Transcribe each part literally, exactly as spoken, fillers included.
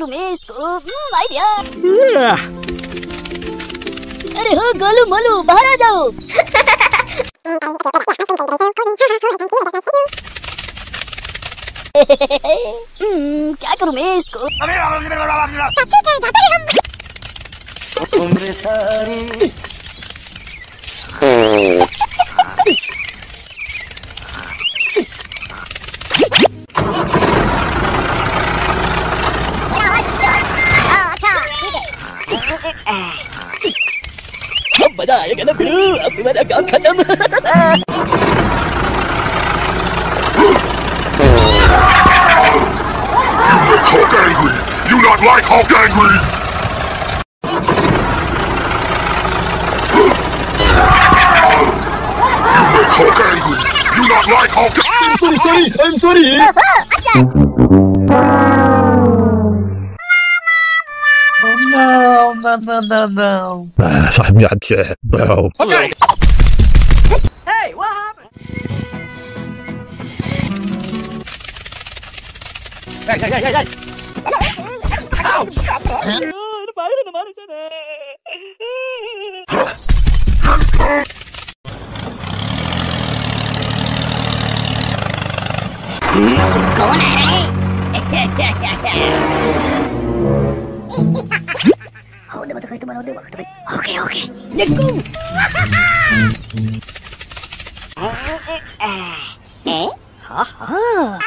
trumesc. Mai bea. अरे हो गोलू मोलू बाहर आ जाओ। क्या करूँ मैं इसको? मजा आएगा ना गुरु, अब मेरा काम खत्म। Hulk angry, you not like Hulk angry. You make Hulk angry, you not like Hulk. I'm sorry, sorry, I'm sorry. Oh, no, no, no, no, no. I'm not sure. No. Okay. Hey, what happened? Hey, hey, hey, hey, hey. Ouch. Okay, okay. Let's go. Eh? Ha ha.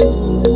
you.